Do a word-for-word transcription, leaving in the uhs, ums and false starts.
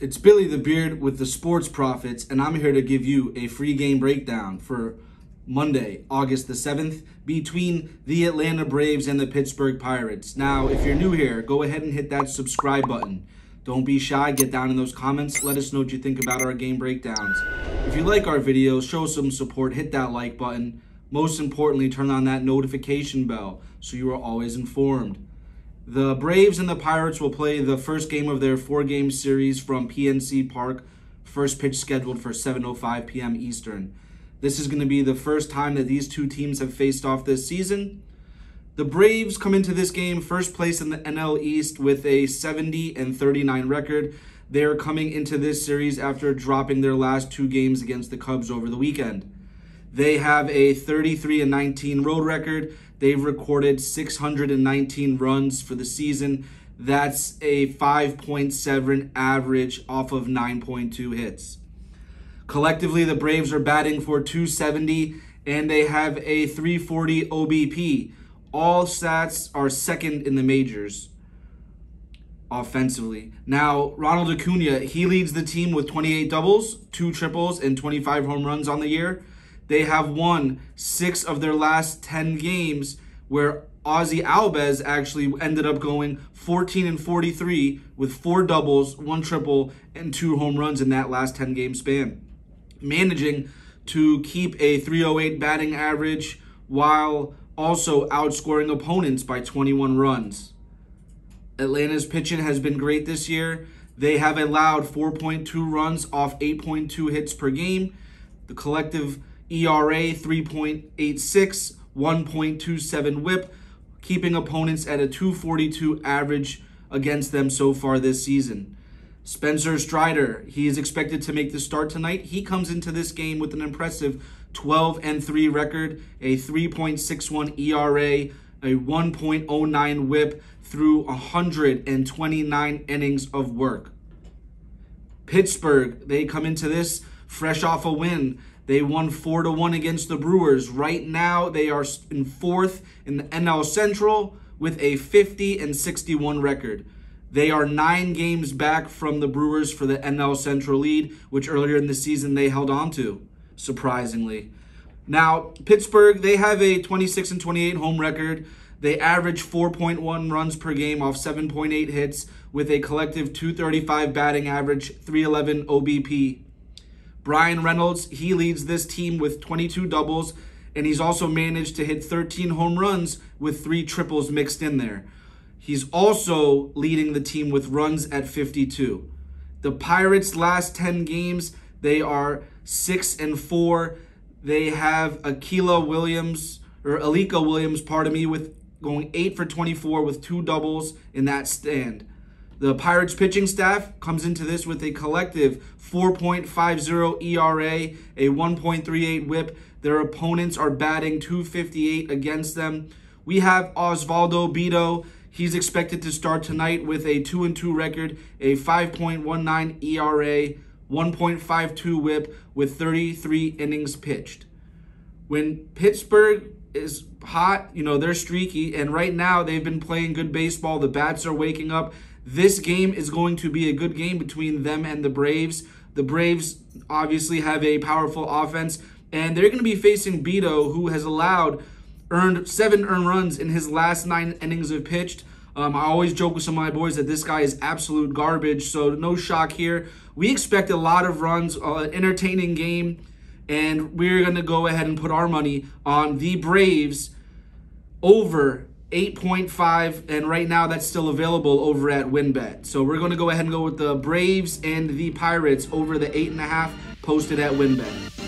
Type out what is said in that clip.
It's Billy the Beard with the Sports Prophets, and I'm here to give you a free game breakdown for Monday, August the seventh, between the Atlanta Braves and the Pittsburgh Pirates. Now, if you're new here, go ahead and hit that subscribe button. Don't be shy, get down in those comments, let us know what you think about our game breakdowns. If you like our videos, show some support, hit that like button. Most importantly, turn on that notification bell so you are always informed. The Braves and the Pirates will play the first game of their four-game series from P N C Park. First pitch scheduled for seven oh five p m Eastern. This is going to be the first time that these two teams have faced off this season. The Braves come into this game first place in the N L East with a seventy and thirty-nine record. They are coming into this series after dropping their last two games against the Cubs over the weekend. They have a thirty-three and nineteen road record. They've recorded six hundred nineteen runs for the season. That's a five point seven average off of nine point two hits. Collectively, the Braves are batting for two seventy, and they have a three forty O B P. All stats are second in the majors offensively. Now, Ronald Acuña, he leads the team with twenty-eight doubles, two triples, and twenty-five home runs on the year. They have won six of their last ten games, where Ozzie Albies actually ended up going fourteen and forty-three with four doubles, one triple, and two home runs in that last ten game span, managing to keep a three oh eight batting average while also outscoring opponents by twenty-one runs. Atlanta's pitching has been great this year. They have allowed four point two runs off eight point two hits per game. The collective E R A three point eight six, one point two seven whip, keeping opponents at a two forty-two average against them so far this season. Spencer Strider, he is expected to make the start tonight. He comes into this game with an impressive twelve and three record, a three point six one E R A, a one point oh nine whip through one hundred twenty-nine innings of work. Pittsburgh, they come into this fresh off a win. They won four to one against the Brewers. Right now, they are in fourth in the N L Central with a fifty and sixty-one record. They are nine games back from the Brewers for the N L Central lead, which earlier in the season they held on to, surprisingly. Now, Pittsburgh, they have a twenty-six and twenty-eight home record. They average four point one runs per game off seven point eight hits with a collective two thirty-five batting average, three eleven O B P. Bryan Reynolds, he leads this team with twenty-two doubles, and he's also managed to hit thirteen home runs with three triples mixed in there. He's also leading the team with runs at fifty-two. The Pirates' last ten games, they are six and four. They have Alika Williams, or Alika Williams, pardon me, with going eight for twenty-four with two doubles in that stand. The Pirates pitching staff comes into this with a collective four point five oh E R A, a one point three eight whip. Their opponents are batting two fifty-eight against them. We have Osvaldo Bito. He's expected to start tonight with a two and two record, a five point one nine E R A, one point five two whip with thirty-three innings pitched. When Pittsburgh is hot, you know, they're streaky, and right now they've been playing good baseball. The bats are waking up. This game is going to be a good game between them and the Braves. The Braves obviously have a powerful offense, and they're going to be facing Bito, who has allowed earned seven earned runs in his last nine innings of pitched. Um, I always joke with some of my boys that this guy is absolute garbage, so no shock here. We expect a lot of runs, an uh, entertaining game, and we're going to go ahead and put our money on the Braves over eight point five, and right now that's still available over at Winbet. So we're going to go ahead and go with the Braves and the Pirates over the eight point five posted at Winbet.